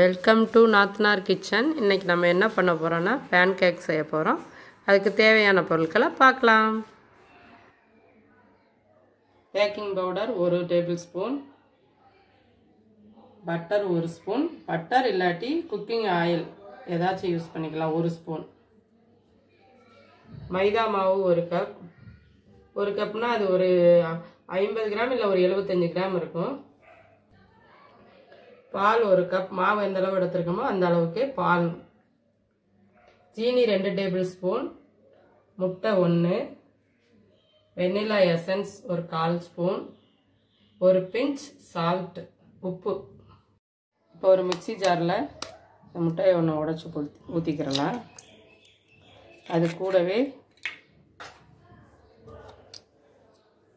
Welcome to Naatthanaar Kitchen. Today we are going to make pancakes. We will make pancakes. Baking powder 1 tablespoon. Butter 1 spoon. Butter illati cooking oil. Edachi use panikalam 1 spoon. Maida maavu 1 cup. 1 cup na adu 50 gram illa 75 gram irukum. பால் 1 cup மாவு எந்த அளவு எடுத்துக்கோமோ அந்த அளவுக்கு பால் சீனி 2 table spoon முட்டை 1 vanilla essence ஒரு 1/4 ஸ்பூன் ஒரு பிஞ்ச் salt உப்பு இப்போ ஒரு மிக்ஸி ஜார்ல முட்டையை ஒண்ணு உடைச்சு ஊத்திக்கிறலாம் அது கூடவே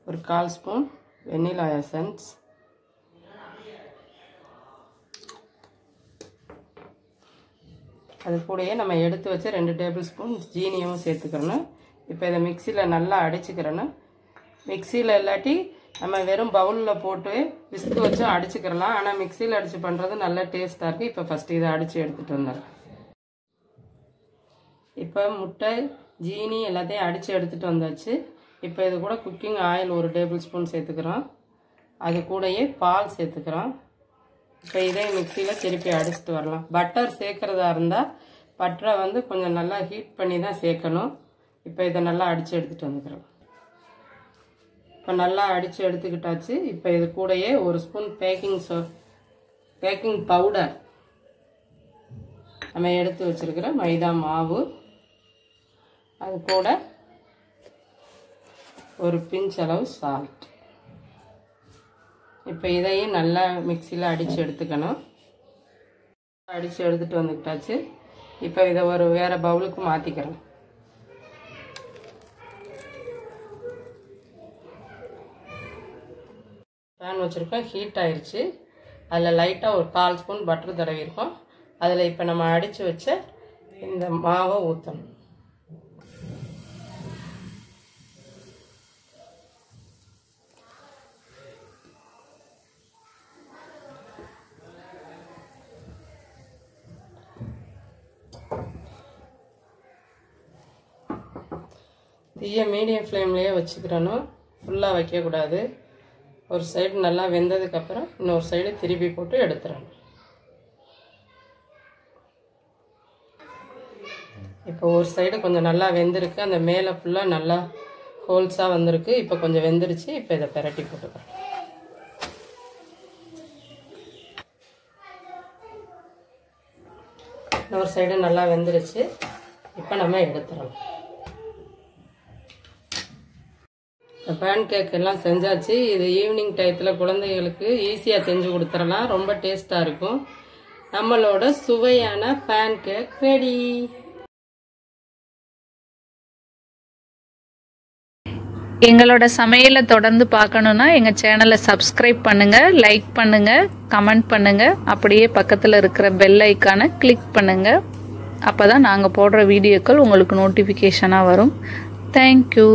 ஒரு 1/4 ஸ்பூன் வெனிலா எசன்ஸ் அது கூடவே நம்ம எடுத்து வச்ச 2 டேபிள்ஸ்பூன் ஜீனியும் சேர்த்துக்கறணும். இப்போ இத மிக்ஸில நல்லா அடிச்சுக்கறணும். மிக்ஸில இல்லாட்டி நம்ம வெறும் பவுல்ல போட்டு விஸ்க் வச்சு அடிச்சுக்கறலாம். ஆனா மிக்ஸில அடிச்சு பண்றது நல்ல டேஸ்டா இருக்கு. இப்போ ஃபர்ஸ்ட் இத அடிச்சு எடுத்துட்டு வந்துறேன். இப்போ முட்டை ஜீனி எல்லாத்தையும் அடிச்சு எடுத்துட்டு வந்தாச்சு. இப்போ இது கூட குக்கிங் ஆயில் 1 டேபிள்ஸ்பூன் சேர்த்துக்கறோம். அது கூடவே பால் சேர்த்துக்கறோம். இப்போ இதை மிக்ஸில திருப்பி அடிச்சிட்டு வரலாம். பட்டர் சேக்கறதா இருந்தா பட்டரை வந்து கொஞ்சம் நல்லா ஹீட் பண்ணி தான் சேக்கணும். இப்போ இத நல்லா அடிச்சு எடுத்துட்டு வந்துறோம். இப்போ நல்லா அடிச்சு எடுத்துக்கிட்டாச்சு. இப்போ இது கூடவே 1 ஸ்பூன் பேக்கிங் பவுடர் நம்ம எடுத்து வச்சிருக்கிற மைதா மாவு அது கூட ஒரு பிஞ்ச் அளவு salt இப்போ இதையும் நல்லா மிக்ஸில அடிச்சு எடுத்துக்கணும். அடிச்சு எடுத்துட்டு வந்துட்டாச்சு. இப்போ இத ஒரு வேற பவுலுக்கு மாத்திக்கிறேன். pan வச்சிருக்கோம் ஹீட் ஆயிருச்சு. அதுல லைட்டா ஒரு 1/4 ஸ்பூன் பட்டர் தடவி இருக்கோம். அதுல இப்போ நம்ம அடிச்சு வச்ச இந்த மாவை ஊத்தணும். தீயை மீடியம் ஃப்ளேம்லயே வச்சுக்கறணும். ஃபுல்லா வைக்க கூடாது. ஒரு சைடு நல்லா வெந்ததுக்கு அப்புறம் இன்னொரு சைடு திருப்பி போட்டு எடுத்துறணும். இப்போ ஒரு சைடு கொஞ்சம் நல்லா வெந்திருக்கு. அந்த மேலே ஃபுல்லா நல்லா ஹோல்ஸா வந்திருக்கு. இப்போ கொஞ்சம் வெந்திருச்சு. இப்போ இத பரட்டி போட்டுறேன். இன்னொரு சைடு நல்லா வெந்திருச்சு. இப்போ நம்ம எடுத்துறோம். pancake எல்லாம் செஞ்சாச்சு. இது ஈவினிங் டைத்துல குழந்தைகளுக்கு ஈஸியா செஞ்சு கொடுத்துறலாம். ரொம்ப டேஸ்டா இருக்கும். நம்மளோட சுவையான pancake ரெடி. எங்களோட சமையலை தொடர்ந்து பார்க்கணும்னா எங்க சேனலை Subscribe பண்ணுங்க, லைக் பண்ணுங்க, கமெண்ட் பண்ணுங்க. அப்படியே பக்கத்துல இருக்கிற பெல் ஐகானை கிளிக் பண்ணுங்க. அப்பதான் நாங்க போடுற வீடியோக்கள் உங்களுக்கு நோட்டிபிகேஷனா வரும். Thank you.